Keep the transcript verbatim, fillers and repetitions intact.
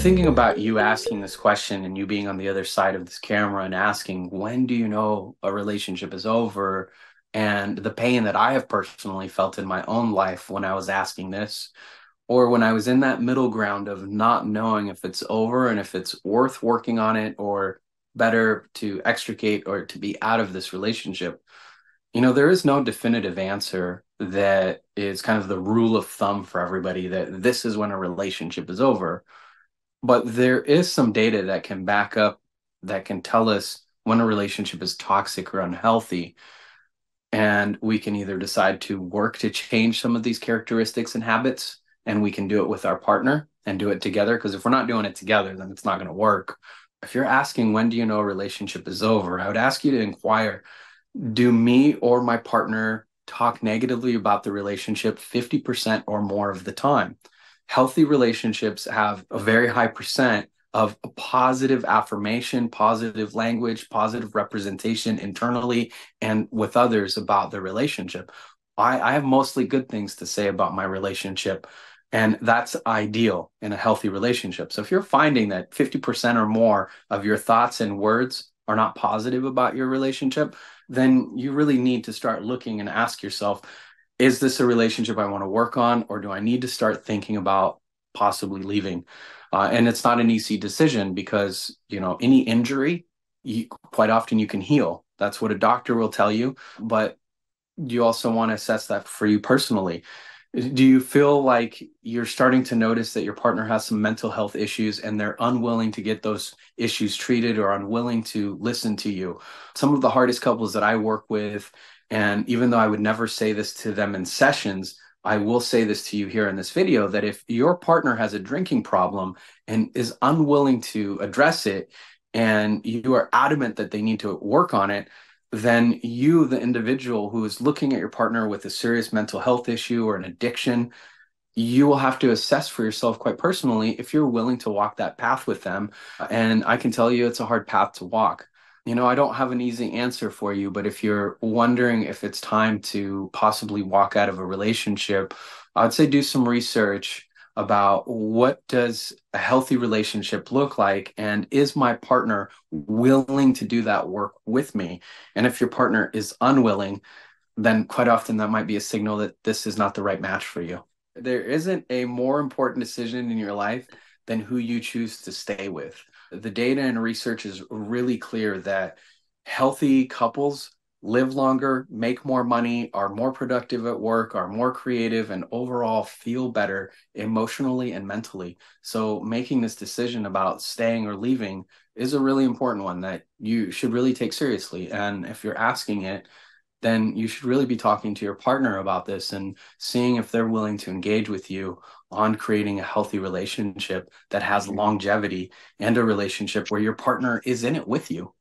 thinking about you asking this question and you being on the other side of this camera and asking, when do you know a relationship is over? And the pain that I have personally felt in my own life when I was asking this, or when I was in that middle ground of not knowing if it's over and if it's worth working on it or better to extricate or to be out of this relationship. You know, there is no definitive answer that is kind of the rule of thumb for everybody that this is when a relationship is over. But there is some data that can back up, that can tell us when a relationship is toxic or unhealthy. And we can either decide to work to change some of these characteristics and habits, and we can do it with our partner and do it together. Because if we're not doing it together, then it's not going to work. If you're asking, when do you know a relationship is over? I would ask you to inquire, do me or my partner talk negatively about the relationship fifty percent or more of the time? Healthy relationships have a very high percent of a positive affirmation, positive language, positive representation internally and with others about the relationship. I, I have mostly good things to say about my relationship, and that's ideal in a healthy relationship. So if you're finding that fifty percent or more of your thoughts and words are not positive about your relationship, then you really need to start looking and ask yourself, is this a relationship I want to work on, or do I need to start thinking about possibly leaving? Uh, and it's not an easy decision because, you know, any injury, you, quite often you can heal. That's what a doctor will tell you. But you also want to assess that for you personally. Do you feel like you're starting to notice that your partner has some mental health issues and they're unwilling to get those issues treated or unwilling to listen to you? Some of the hardest couples that I work with, and even though I would never say this to them in sessions, I will say this to you here in this video, that if your partner has a drinking problem and is unwilling to address it, and you are adamant that they need to work on it, then you, the individual who is looking at your partner with a serious mental health issue or an addiction, you will have to assess for yourself quite personally if you're willing to walk that path with them. And I can tell you it's a hard path to walk. You know, I don't have an easy answer for you, but if you're wondering if it's time to possibly walk out of a relationship, I would say do some research about what does a healthy relationship look like, and is my partner willing to do that work with me? And if your partner is unwilling, then quite often that might be a signal that this is not the right match for you. There isn't a more important decision in your life than who you choose to stay with. The data and research is really clear that healthy couples live longer, make more money, are more productive at work, are more creative, and overall feel better emotionally and mentally. So making this decision about staying or leaving is a really important one that you should really take seriously. And if you're asking it, then you should really be talking to your partner about this and seeing if they're willing to engage with you on creating a healthy relationship that has longevity, and a relationship where your partner is in it with you.